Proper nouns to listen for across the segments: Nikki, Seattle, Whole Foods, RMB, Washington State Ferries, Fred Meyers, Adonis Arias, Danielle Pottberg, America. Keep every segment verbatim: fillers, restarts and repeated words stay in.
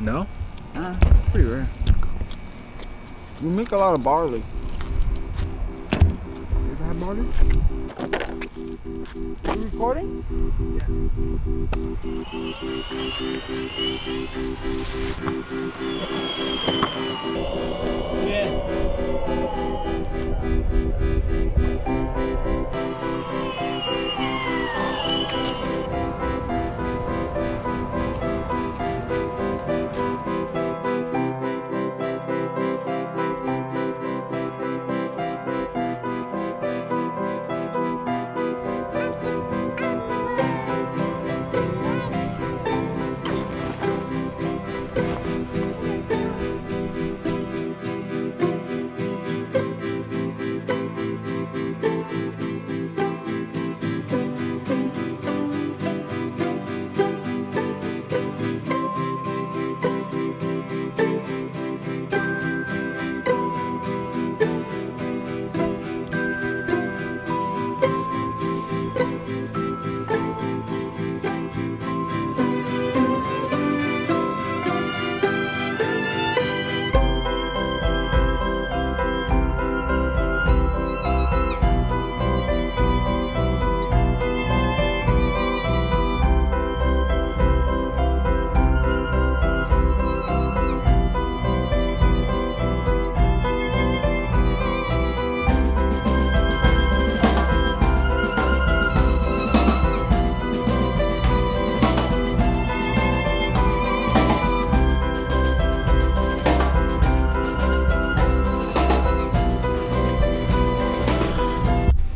No? Uh, it's pretty rare. We make a lot of barley. You ever had barley? Are you recording? Yeah.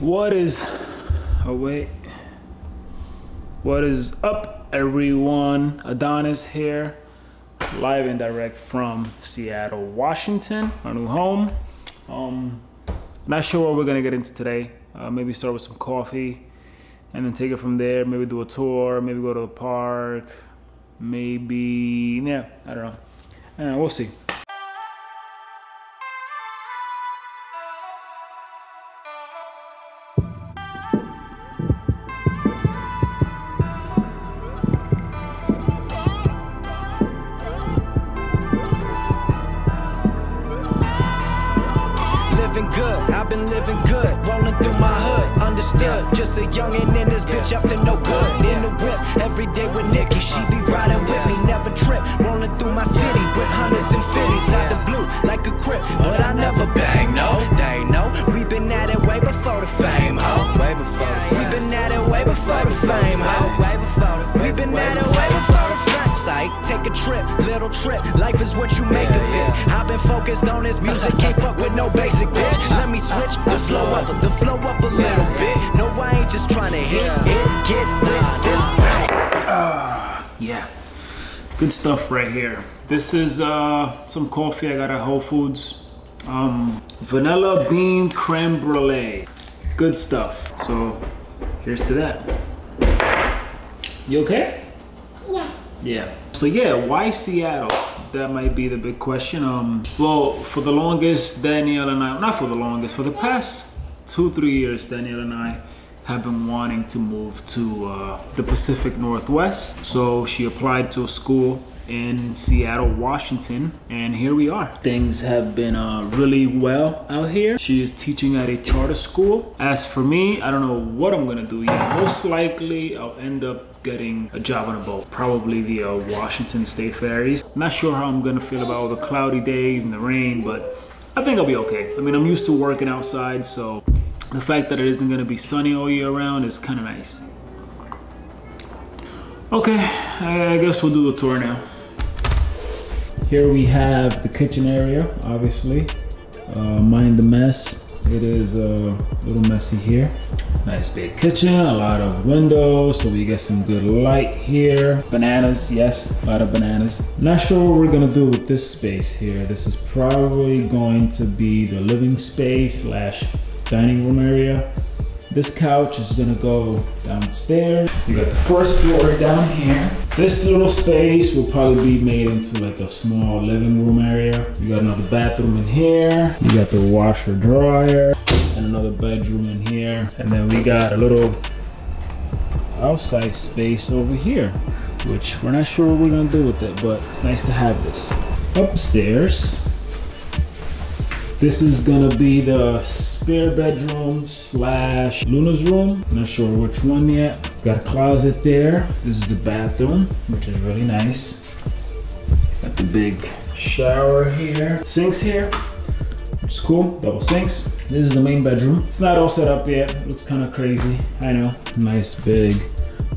What is, oh wait, what is up everyone? Adonis here, live and direct from Seattle, Washington, our new home. Um, not sure what we're gonna get into today. Uh, maybe start with some coffee and then take it from there. Maybe do a tour, maybe go to the park, maybe, yeah, I don't know. Uh, we'll see. Just a youngin' in this bitch up to no good. In the whip, every day with Nikki, she be riding with me. Never trip, rolling through my city with hundreds and fifties. Out the blue, like a crip, but I never bang, no. They know, we been at it way before the fame, ho. Way before the fame. We been at it way before the fame, ho. Way before the fame. We been at it way before the fame. Psych, take a trip, little trip. Life is what you make of it. I've been focused on this music, can't fuck with no basic bitch. Let me switch the flow up, the flow up a little bit. No, I ain't just trying to hit it. Get with this. Uh, yeah, good stuff right here. This is uh, some coffee I got at Whole Foods. Um, vanilla bean creme brulee. Good stuff. So here's to that. You okay? Yeah. So yeah, why Seattle? That might be the big question. Um, well, for the longest, Danielle and I, not for the longest, for the past two, three years, Danielle and I have been wanting to move to uh, the Pacific Northwest. So she applied to a school in Seattle, Washington, and here we are. Things have been uh, really well out here. She is teaching at a charter school. As for me, I don't know what I'm gonna do yet. Most likely, I'll end up getting a job on a boat, probably the uh, Washington State Ferries. Not sure how I'm gonna feel about all the cloudy days and the rain, but I think I'll be okay. I mean, I'm used to working outside, so the fact that it isn't gonna be sunny all year round is kinda nice. Okay, I guess we'll do the tour now. Here we have the kitchen area, obviously. Uh, mind the mess. It is a little messy here. Nice big kitchen, a lot of windows, so we get some good light here. Bananas, yes, a lot of bananas. Not sure what we're gonna do with this space here. This is probably going to be the living space slash dining room area. This couch is gonna go downstairs. You got the first floor down here. This little space will probably be made into like a small living room area. You got another bathroom in here. You got the washer dryer and another bedroom in here. And then we got a little outside space over here. which we're not sure what we're gonna do with it, but it's nice to have this. Upstairs, this is gonna be the spare bedroom slash Luna's room. Not sure which one yet. Got a closet there. This is the bathroom, which is really nice. Got the big shower here. Sinks here, which is cool, double sinks. This is the main bedroom. It's not all set up yet. It looks kind of crazy, I know. Nice big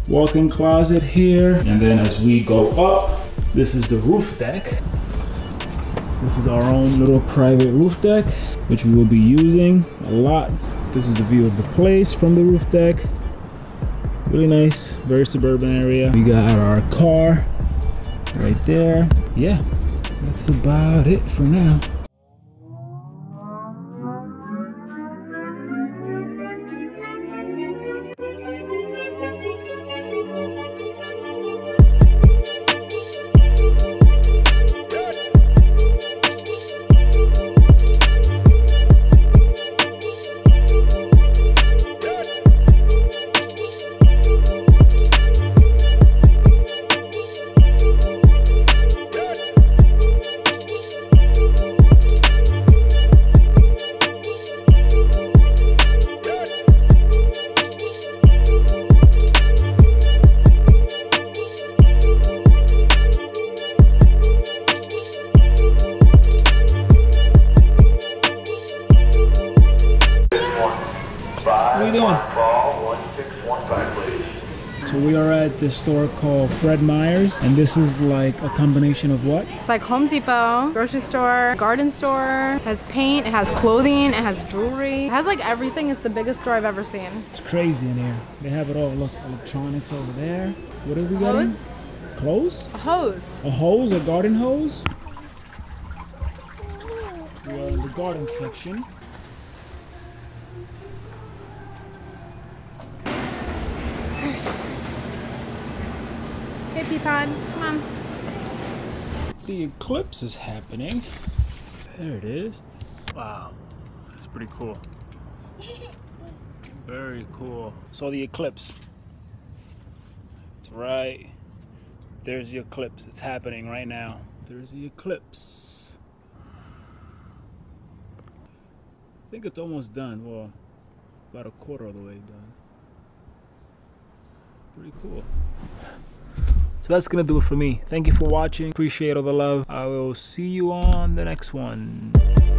walk-in closet here. And then as we go up, this is the roof deck. This is our own little private roof deck, which we will be using a lot. This is the view of the place from the roof deck. Really nice, very suburban area. We got our car right there. Yeah, that's about it for now. This store called Fred Meyers, and this is like a combination of what? It's like Home Depot, grocery store, garden store. It has paint, it has clothing, it has jewelry. It has like everything. It's the biggest store I've ever seen. It's crazy in here. They have it all. Look, electronics over there. What have we got? Hose? Clothes? A hose. A hose? A garden hose? We are in the garden section. Pod. Come on. The eclipse is happening. There it is. Wow, that's pretty cool. Very cool. So the eclipse. It's right. There's the eclipse. It's happening right now. There's the eclipse. I think it's almost done. Well, about a quarter of the way done. Pretty cool. So that's gonna do it for me. Thank you for watching. Appreciate all the love. I will see you on the next one.